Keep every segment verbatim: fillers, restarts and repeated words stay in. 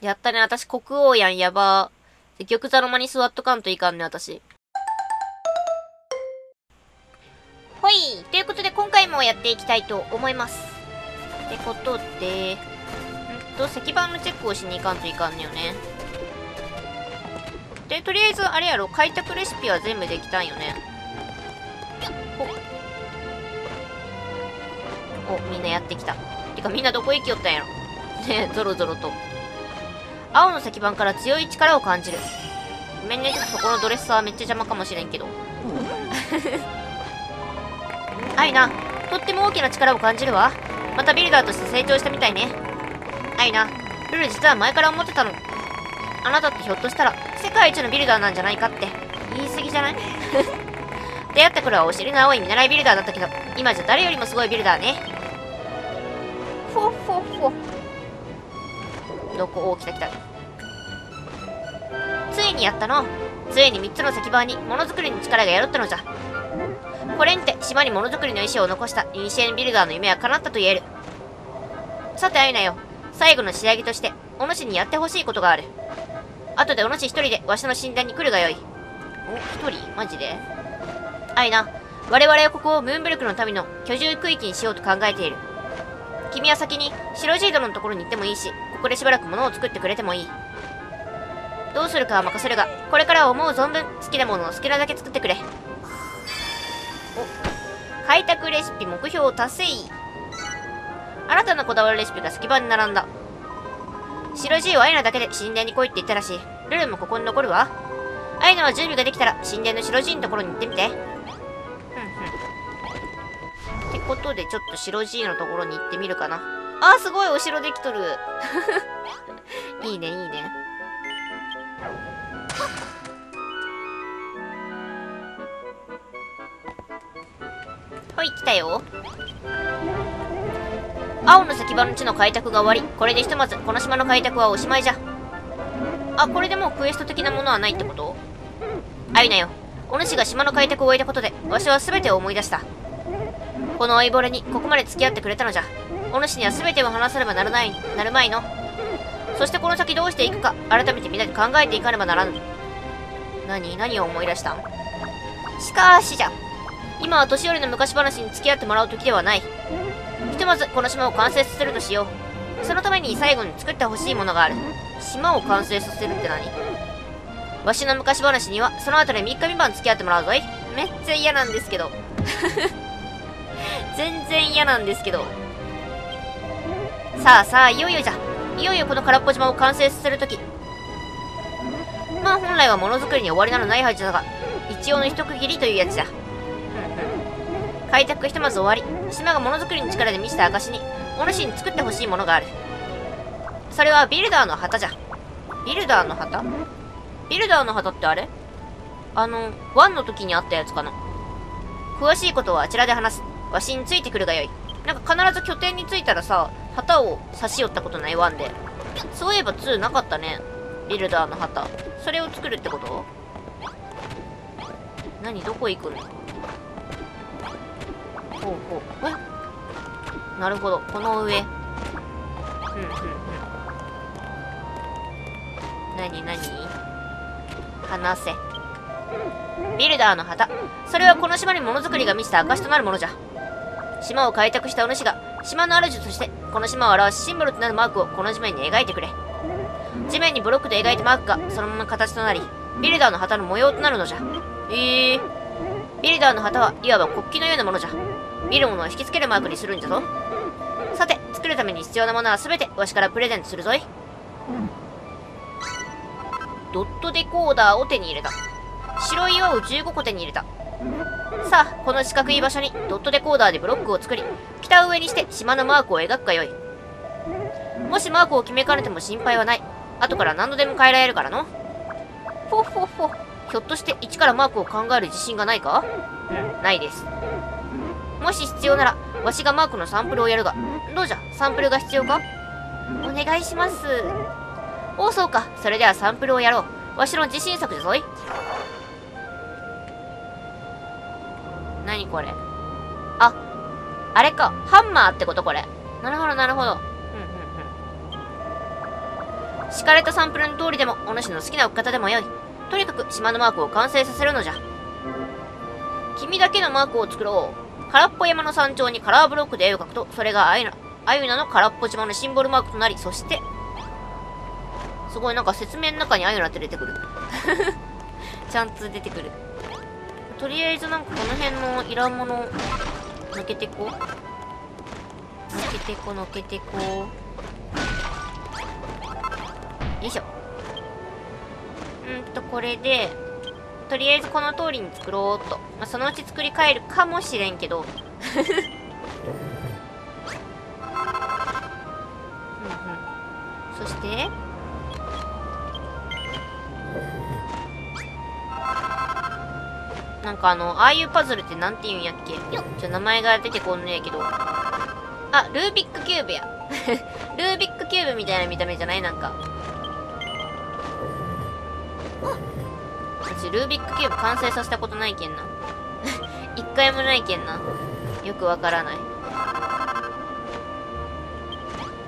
やったね、私国王やん、やばー。結局ザロ間に座っとかんといかんね、私。ほい、ということで今回もやっていきたいと思います。ってことで、んっと、石板のチェックをしにいかんといかんねよね。で、とりあえず、あれやろ、開拓レシピは全部できたんよね。お、お、みんなやってきた。てかみんなどこ行きよったんやろ。ねえ、ゾロゾロと。青の石板から強い力を感じる。ごめんね、ちょっとそこのドレッサーめっちゃ邪魔かもしれんけど。アイナ、とっても大きな力を感じるわ。またビルダーとして成長したみたいね。アイナ、ルル実は前から思ってたの。あなたってひょっとしたら世界一のビルダーなんじゃないかって。言い過ぎじゃない？出会った頃はお尻の青い見習いビルダーだったけど、今じゃ誰よりもすごいビルダーね。フォッフォッフォッ。どこ、おー、来た来た。ついにやったの。ついにみっつの石板にものづくりの力が宿ったのじゃ。これにて島にものづくりの意志を残したイニシエンビルダーの夢は叶ったと言える。さてアイナよ、最後の仕上げとしてお主にやってほしいことがある。後でお主一人でわしの診断に来るがよい。お、一人マジで？アイナ、我々はここをムーンブルクの民の居住区域にしようと考えている。君は先に白ジードのところに行ってもいいし、ここでしばらく物を作ってくれてもいい。どうするかは任せるが、これからは思う存分好きなものを好きなだけ作ってくれ。お、開拓レシピ目標を達成。新たなこだわるレシピが石板に並んだ。白ジーはアイナだけで神殿に来いって言ったらしい。ルルもここに残るわ。アイナは準備ができたら神殿の白ジーのところに行ってみて。うんうん。ってことでちょっと白ジーのところに行ってみるかな。あー、すごいお城できとる。いいねいいね。ほい、来たよ。青の石板の地の開拓が終わり、これでひとまずこの島の開拓はおしまいじゃ。あ、これでもうクエスト的なものはないってこと？アイナよ、お主が島の開拓を終えたことでわしは全てを思い出した。この老いぼれにここまで付き合ってくれたのじゃ。お主には全てを話さねばならない、なるまいの。そしてこの先どうしていくか、改めてみんなで考えていかねばならぬ。何、何を思い出したん？しかーしじゃ。今は年寄りの昔話に付き合ってもらう時ではない。ひとまずこの島を完成させるとしよう。そのために最後に作ってほしいものがある。島を完成させるって何？わしの昔話にはその後でみっかみまん付き合ってもらうぞい。めっちゃ嫌なんですけど。全然嫌なんですけど。さあさあ、いよいよじゃ。いよいよこの空っぽ島を完成させるとき。まあ本来はものづくりに終わりなのないはずだが、一応の一区切りというやつだ。うんうん。開拓ひとまず終わり、島がものづくりの力で満ちた証に、お主に作ってほしいものがある。それはビルダーの旗じゃ。ビルダーの旗？ビルダーの旗ってあれ？あの、ワンの時にあったやつかな。詳しいことはあちらで話す。わしについてくるがよい。なんか必ず拠点に着いたらさ、旗を差し寄ったことないワンで。そういえばツーなかったね。ビルダーの旗。それを作るってこと？何、どこ行くの？ほうほう。え？なるほど。この上。うんうんうん。何何？話せ。ビルダーの旗。それはこの島にものづくりが満ちた証となるものじゃ。島を開拓したお主が、島の主として、この島を表すシンボルとなるマークをこの地面に描いてくれ。地面にブロックで描いたマークがそのまま形となり、ビルダーの旗の模様となるのじゃ。ええー。ビルダーの旗はいわば国旗のようなものじゃ。見るものを引きつけるマークにするんじゃぞ。さて、作るために必要なものはすべてわしからプレゼントするぞい。ドットデコーダーを手に入れた。白い岩をじゅうごこ手に入れた。さあ、この四角い場所にドットデコーダーでブロックを作り、北上にして島のマークを描くがよい。もしマークを決めかねても心配はない。後から何度でも変えられるからの。ほっほっほ。ひょっとして一からマークを考える自信がないか？うん、ないです。もし必要なら、わしがマークのサンプルをやるが、どうじゃ、サンプルが必要か？お願いします。おう、そうか。それではサンプルをやろう。わしの自信作じゃぞい。何これ？あ、あれか。ハンマーってことこれ。なるほど、なるほど。うんうんうん。敷かれたサンプルの通りでもお主の好きな置き方でもよい。とにかく島のマークを完成させるのじゃ。君だけのマークを作ろう。空っぽ山の山頂にカラーブロックで絵を描くと、それがアユナ、アユナの空っぽ島のシンボルマークとなり、そして、すごいなんか説明の中にアユナって出てくる。ちゃんと出てくる。とりあえずなんかこの辺のいらんもの、のけてこう。のけてこ、のけてこ。よいしょ。うんと、これで、とりあえずこの通りに作ろうと。まあ、そのうち作り変えるかもしれんけど。うんうん。そして、なんかあの、ああいうパズルってなんて言うんやっけ？ちょ、名前が出てこんねえけど。あ、ルービックキューブや。ルービックキューブみたいな見た目じゃない？なんか。私、ルービックキューブ完成させたことないけんな。一回もないけんな。よくわからない。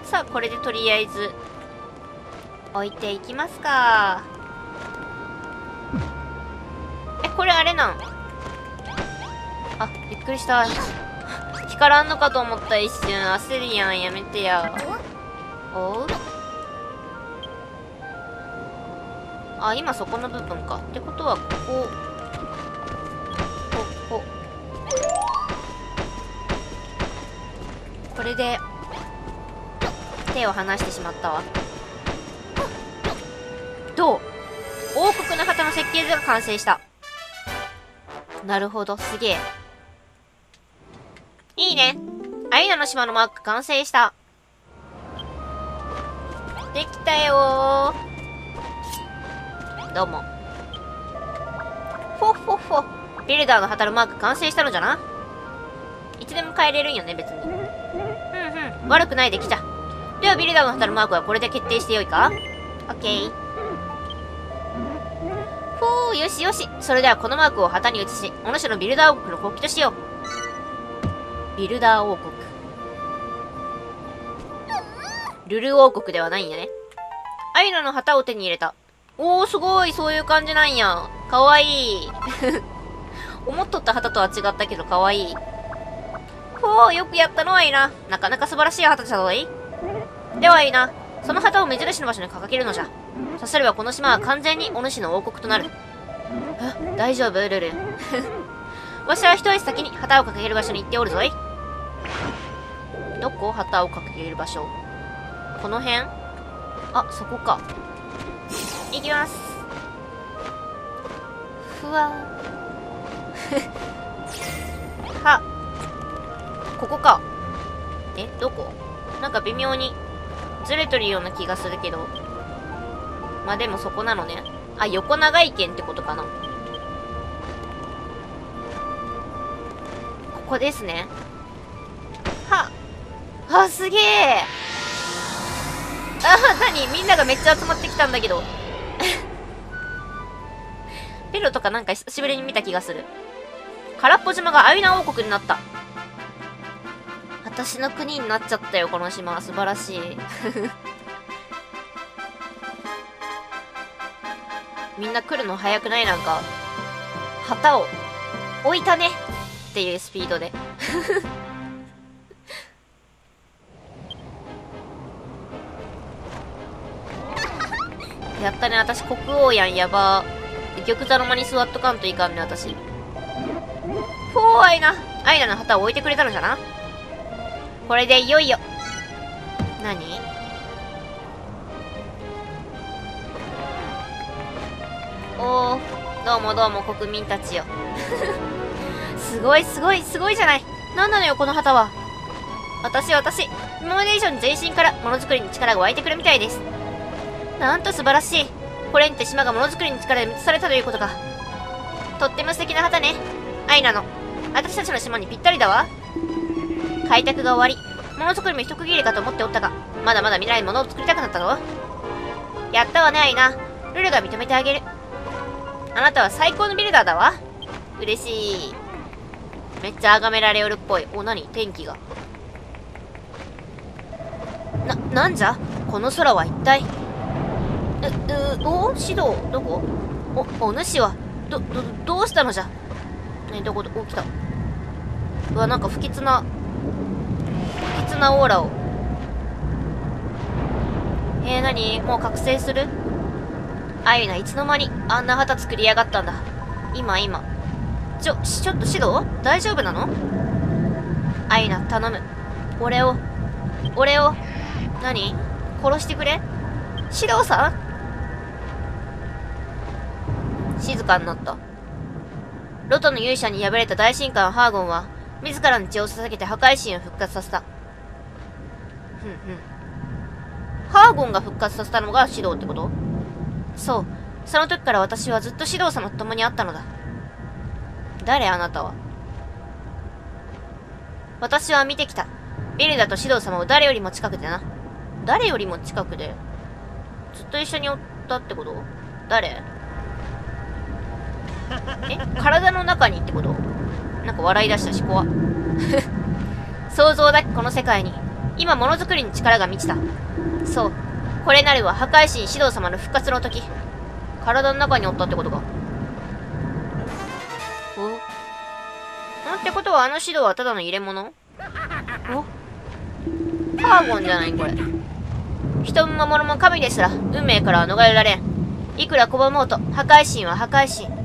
さあ、これでとりあえず、置いていきますか。え、これあれなん？あ、びっくりした。光らんのかと思った一瞬。焦るやん、やめてや。おう？あ、今そこの部分か。ってことは、ここ。ここ。これで、手を離してしまったわ。どう？王国の旗の設計図が完成した。なるほど、すげえ。いいね。アイナの島のマーク完成した。できたよー。どうも。ほっほっほ。ビルダーの旗のマーク完成したのじゃな。いつでも変えれるんよね、別に。うんうん。悪くないできた。では、ビルダーの旗のマークはこれで決定してよいか？オッケー。ほう、よしよし。それではこのマークを旗に移し、お主のビルダー王国の国旗としよう。ビルダー王国。ルル王国ではないんやね。アイナの旗を手に入れた。おー、すごい、そういう感じなんや。かわいい。思っとった旗とは違ったけど、かわいい。ほう、よくやったのはいいな。なかなか素晴らしい旗じゃぞい。ではいいな。その旗を目印の場所に掲げるのじゃ。さすればこの島は完全にお主の王国となる。え、大丈夫ルル。わしは一足先に旗を掲げる場所に行っておるぞい。どこ？旗を掲げる場所。この辺？あ、そこか。いきます。ふわー。は。ここか。え、どこ？なんか微妙にずれとるような気がするけど。まあでもそこなのね。あ、横長い剣ってことかな。ここですね。は。あ、すげえ。あ、なに？みんながめっちゃ集まってきたんだけど。ペロとかなんか久しぶりに見た気がする。空っぽ島がアイナ王国になった。私の国になっちゃったよ、この島は。素晴らしい。みんな来るの早くない？なんか、旗を置いたねっていうスピードで。やったね、私国王やん、やばー。玉座の間に座っとかんといかんね、私。ほう、アイナ。アイナの旗を置いてくれたのじゃな。これでいよいよ。何？おー、どうもどうも国民たちよ。すごいすごいすごいじゃない。なんなのよ、この旗は。私私、今まで以上に全身からものづくりに力が湧いてくるみたいです。なんと素晴らしい。これにて島がものづくりに力で満たされたということか。とっても素敵な旗ね。アイナの。私たちの島にぴったりだわ。開拓が終わり、ものづくりも一区切りかと思っておったが、まだまだ未来にものを作りたくなったぞ。やったわね、アイナ。ルルが認めてあげる。あなたは最高のビルダーだわ。嬉しい。めっちゃ崇められよるっぽい。お、なに？天気が。な、なんじゃ？この空は一体。お指導どこお、お主は、ど、ど、どうしたのじゃね、どこど、お、来た。うわ、なんか不吉な、不吉なオーラを。えー、なにもう覚醒するあゆな、いつの間にあんな旗作りやがったんだ。今、今。ちょ、ちょっと指導大丈夫なのあゆな、頼む。俺を、俺を、何殺してくれ指導さん静かになった。ロトの勇者に敗れた大神官ハーゴンは、自らの血を捧げて破壊神を復活させた。ふんふん。ハーゴンが復活させたのがシドウってこと？そう。その時から私はずっとシドウ様と共にあったのだ。誰あなたは？私は見てきた。ビルダとシドウ様を誰よりも近くでな。誰よりも近くで？ずっと一緒におったってこと？誰？え、体の中にってこと？なんか笑い出したし怖っ想像だけこの世界に今ものづくりの力が満ちた。そう、これなるは破壊神シドウ様の復活の時。体の中におったってことか。おんってことはあのシドウはただの入れ物？おハーゴンじゃないこれ。人も魔物も神ですら運命からは逃れられん。いくら拒もうと破壊神は破壊神。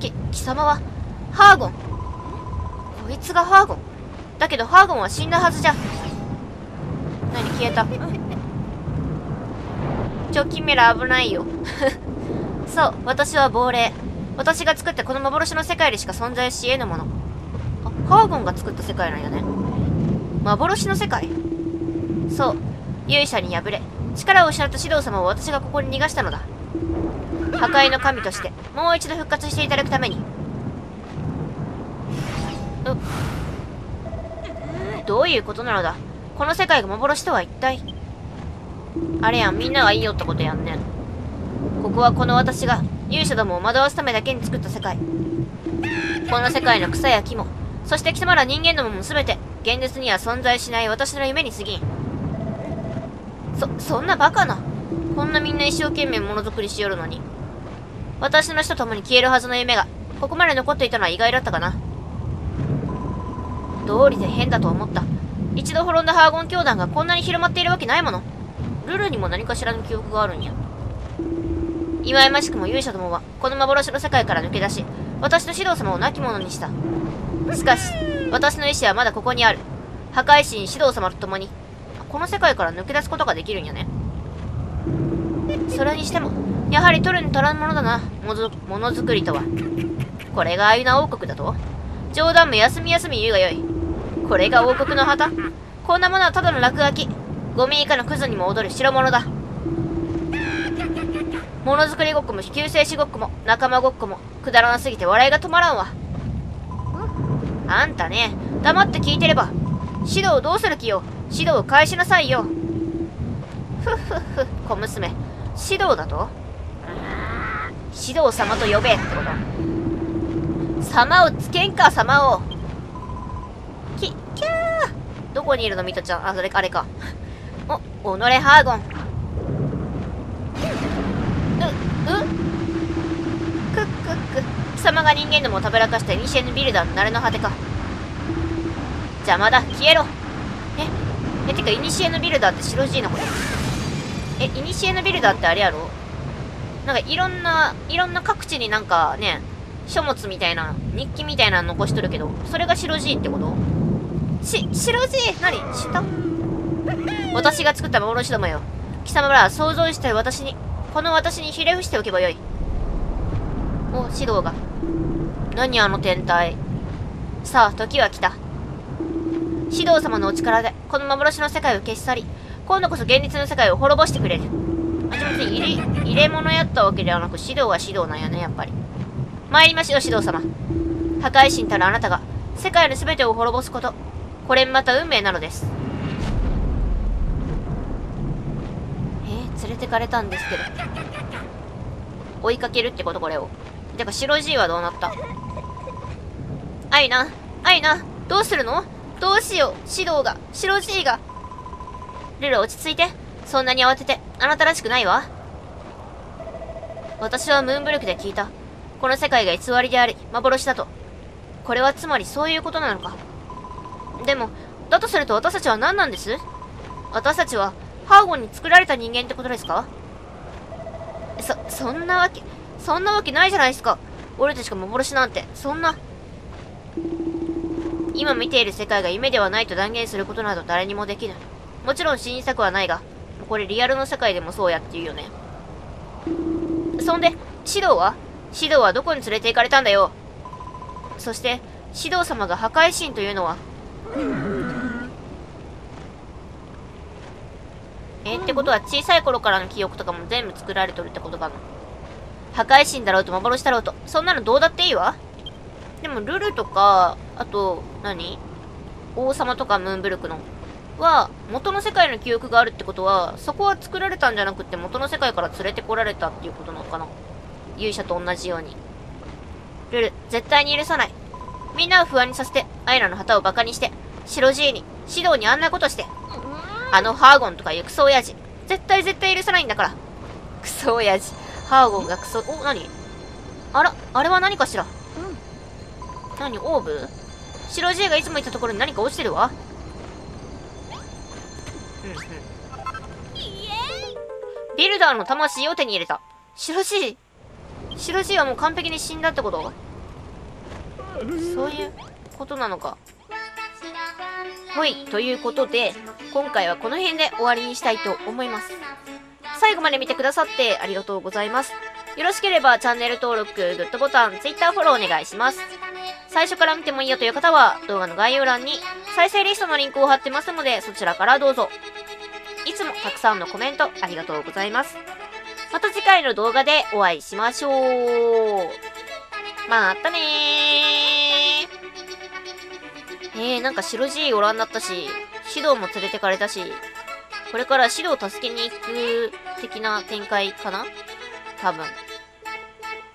き、貴様は、ハーゴン。こいつがハーゴン。だけどハーゴンは死んだはずじゃ。何消えた。ちょ、キメラ危ないよ。そう、私は亡霊。私が作ったこの幻の世界でしか存在し得ぬもの。あ、ハーゴンが作った世界なんやね。幻の世界？そう、勇者に敗れ、力を失ったシドウ様を私がここに逃がしたのだ。破壊の神としてもう一度復活していただくために。うどういうことなのだこの世界が幻とは一体。あれやん、みんながいいよってことやんね。ここはこの私が勇者どもを惑わすためだけに作った世界。この世界の草や木も、そして貴様ら人間どもも全て現実には存在しない私の夢に過ぎん。そそんなバカな。こんなみんな一生懸命ものづくりしよるのに。私の死と共に消えるはずの夢が、ここまで残っていたのは意外だったかな。どうりで変だと思った。一度滅んだハーゴン教団がこんなに広まっているわけないもの。ルルにも何かしらの記憶があるんや。いまいましくも勇者どもは、この幻の世界から抜け出し、私とシドウ様を亡き者にした。しかし、私の意志はまだここにある。破壊神シドウ様と共に、この世界から抜け出すことができるんやね。それにしても、やはり取るに足らんものだな、ものづくりとは。これがあゆな王国だと？冗談も休み休み言うがよい。これが王国の旗？こんなものはただの落書き。ゴミ以下のクズにも踊る代物だ。ものづくりごっこも救世主ごっこも仲間ごっこもくだらなすぎて笑いが止まらんわ。あんたね、黙って聞いてれば。指導をどうする気よ。指導を返しなさいよ。ふっふっふ、小娘。指導だと？指導様と呼べってこと。様をつけんか、様を。き、きゃー。どこにいるのミトちゃん。あ、それ、あれか。お、おのれハーゴン。う、うくっくっく。貴様が人間どもをたぶらかしたイニシエのビルダーのなれの果てか。邪魔だ、消えろ。え、え、てか、イニシエのビルダーって白地なこれ。え、イニシエのビルダーってあれやろ？なんかいろんな、いろんな各地になんかね、書物みたいな、日記みたいなの残しとるけど、それが白地ってこと？し、白地？何？下？私が作った幻どもよ。貴様らは想像したい私に、この私にひれ伏しておけばよい。お、指導が。何あの天体。さあ、時は来た。指導様のお力で、この幻の世界を消し去り、今度こそ現実の世界を滅ぼしてくれる。あ、ちょっと入れ、入れ物やったわけではなく、指導は指導なんやね、やっぱり。参りましょう、指導様。破壊神たるあなたが、世界の全てを滅ぼすこと。これまた運命なのです。えー、連れてかれたんですけど。追いかけるってこと、これを。てか、白Gはどうなった？あゆな、あゆな、どうするの？どうしよう、指導が、白Gが。ルル落ち着いて。そんなに慌てて、あなたらしくないわ。私はムーンブルクで聞いた。この世界が偽りであり、幻だと。これはつまりそういうことなのか。でも、だとすると私たちは何なんです？私たちは、ハーゴンに作られた人間ってことですか？そ、そんなわけ、そんなわけないじゃないですか。俺たちが幻なんて、そんな。今見ている世界が夢ではないと断言することなど誰にもできない。もちろん信じたくはないが、これリアルの世界でもそうやって言うよね。そんで、シドーはシドーはどこに連れて行かれたんだよ。そして、シドー様が破壊神というのは。えってことは小さい頃からの記憶とかも全部作られとるってことかな。破壊神だろうと幻だろうと、そんなのどうだっていいわ。でもルルとか、あと何、王様とかムーンブルクのは元の世界の記憶があるってことは、そこは作られたんじゃなくて元の世界から連れてこられたっていうことなのかな。勇者と同じように。ルル、絶対に許さない。みんなを不安にさせて、アイラの旗をバカにして、白じいにシドーにあんなことして、あのハーゴンとかいうクソ親父、絶対絶対許さないんだから。クソ親父、ハーゴンがクソ、お、何あら、あれは何かしら。何、オーブ？白じいがいつも言ったところに何か落ちてるわ。うんうん。ビルダーの魂を手に入れた。白じい、白じいはもう完璧に死んだってこと？そういうことなのか。ほい、ということで、今回はこの辺で終わりにしたいと思います。最後まで見てくださってありがとうございます。よろしければチャンネル登録、グッドボタン、Twitter フォローお願いします。最初から見てもいいよという方は、動画の概要欄に再生リストのリンクを貼ってますので、そちらからどうぞ。いつもたくさんのコメントありがとうございます。また次回の動画でお会いしましょう。またねー。えー、なんか白じいおらんだったし、シドーも連れてかれたし、これからシドーを助けに行く的な展開かな？多分。